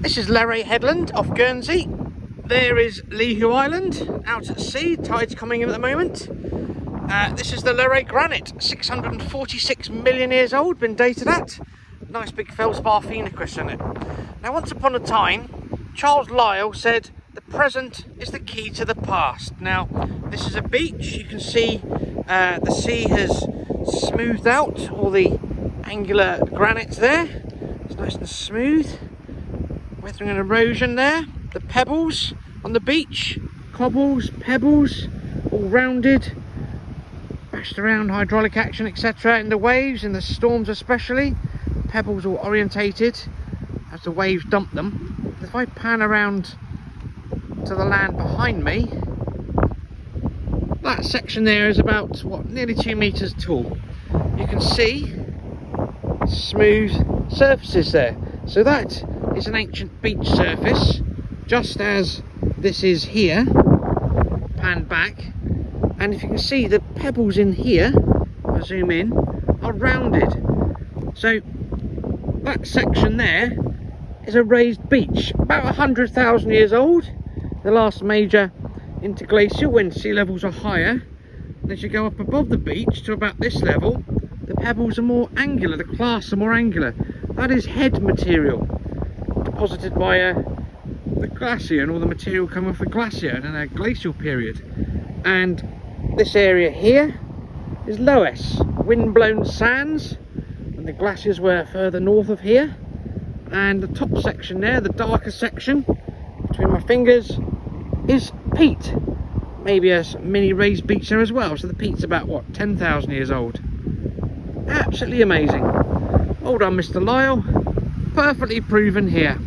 This is L'Eree Headland off Guernsey. There is Lihou Island out at sea, tide's coming in at the moment. This is the L'Eree Granite, 646 million years old, been dated at. Nice big feldspar phenocrust in it. Now, once upon a time, Charles Lyell said the present is the key to the past. Now, this is a beach. You can see the sea has smoothed out all the angular granite there. It's nice and smooth. Weathering and erosion there. The pebbles on the beach, cobbles, pebbles, all rounded, bashed around, hydraulic action, etc. In the waves, in the storms especially, pebbles all orientated as the waves dump them. If I pan around to the land behind me, that section there is about, what, nearly 2 meters tall. You can see smooth surfaces there. So that is an ancient beach surface, just as this is here, panned back. And if you can see, the pebbles in here, I'll zoom in, are rounded. So that section there is a raised beach, about 100,000 years old, the last major interglacial when sea levels are higher. And as you go up above the beach to about this level, the pebbles are more angular, the clasts are more angular. That is head material deposited by the glacier, and all the material coming off the glacier in a glacial period. And this area here is loess, wind-blown sands, and the glaciers were further north of here. And the top section there, the darker section between my fingers, is peat. Maybe a mini raised beach there as well. So the peat's about, what, 10,000 years old. Absolutely amazing. Well done, Mr. Lyell. Perfectly proven here.